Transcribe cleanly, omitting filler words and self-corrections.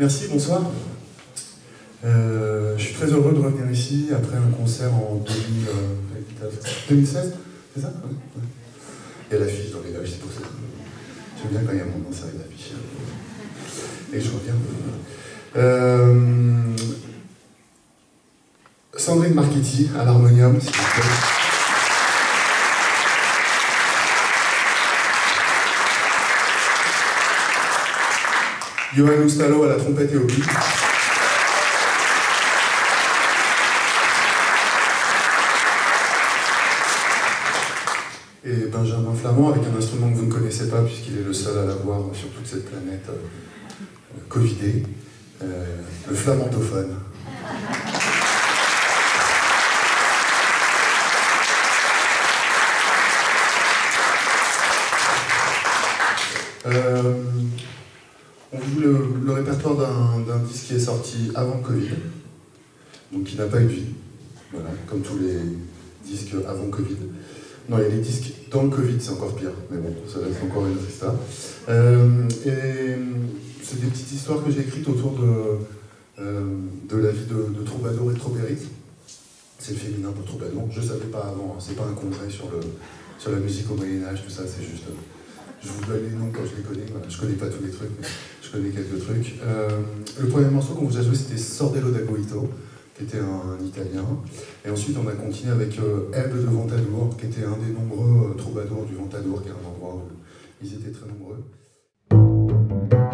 Merci, bonsoir. Je suis très heureux de revenir ici après un concert en 2016, c'est ça? Il y a l'affiche dans les loges, c'est pour ça. J'aime bien quand il y a mon concert avec l'affiche. Et je reviens. Sandrine Marchetti à l'harmonium, s'il vous plaît. Yoann Loustalot à la trompette et au pied. Et Benjamin Flamand avec un instrument que vous ne connaissez pas puisqu'il est le seul à l'avoir sur toute cette planète covidée, le flamantophone. On joue le répertoire d'un disque qui est sorti avant Covid, donc qui n'a pas eu de vie, voilà, comme tous les disques avant Covid. Non, il y a les disques dans le Covid, c'est encore pire, mais bon, ça reste encore une autre histoire. Et c'est des petites histoires que j'ai écrites autour de la vie de Troubadour et de Troubérite. C'est le féminin pour Troubadour, je ne savais pas avant, hein. C'est pas un congrès sur la musique au Moyen-Âge, tout ça, c'est juste... Je vous donne les noms quand je les connais, voilà. Je connais pas tous les trucs, mais je connais quelques trucs. Le premier morceau qu'on vous a joué, c'était Sordello d'Aguito, qui était un italien. Et ensuite, on a continué avec Eble de Ventadour, qui était un des nombreux troubadours du Ventadour, qui est un endroit où ils étaient très nombreux.